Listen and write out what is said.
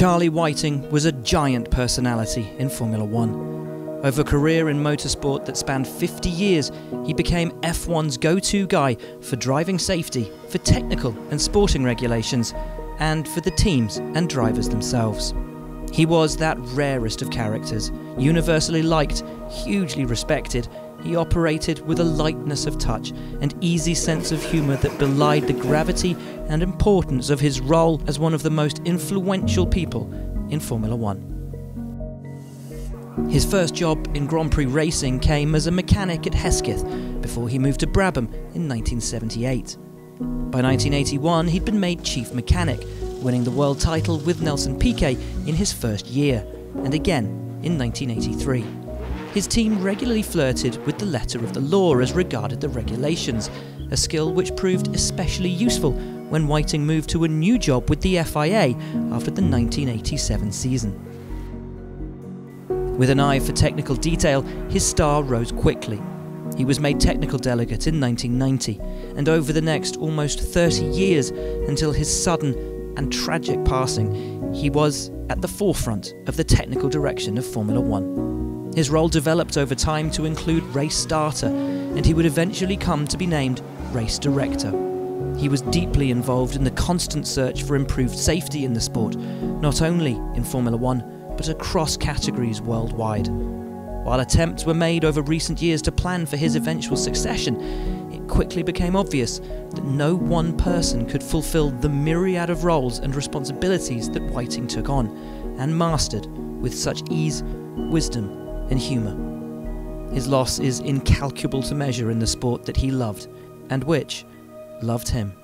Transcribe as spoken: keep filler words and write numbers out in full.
Charlie Whiting was a giant personality in Formula One. Over a career in motorsport that spanned fifty years, he became F one's go-to guy for driving safety, for technical and sporting regulations, and for the teams and drivers themselves. He was that rarest of characters, universally liked, hugely respected. He operated with a lightness of touch and easy sense of humour that belied the gravity and importance of his role as one of the most influential people in Formula One. His first job in Grand Prix racing came as a mechanic at Hesketh before he moved to Brabham in nineteen seventy-eight. By nineteen eighty-one, he'd been made chief mechanic, winning the world title with Nelson Piquet in his first year, and again in nineteen eighty-three. His team regularly flirted with the letter of the law as regarded the regulations, a skill which proved especially useful when Whiting moved to a new job with the F I A after the nineteen eighty-seven season. With an eye for technical detail, his star rose quickly. He was made technical delegate in nineteen ninety, and over the next almost thirty years, until his sudden and tragic passing, he was at the forefront of the technical direction of Formula One. His role developed over time to include race starter, and he would eventually come to be named race director. He was deeply involved in the constant search for improved safety in the sport, not only in Formula One, but across categories worldwide. While attempts were made over recent years to plan for his eventual succession, it quickly became obvious that no one person could fulfill the myriad of roles and responsibilities that Whiting took on, and mastered with such ease, wisdom, and humour. His loss is incalculable to measure in the sport that he loved, and which loved him.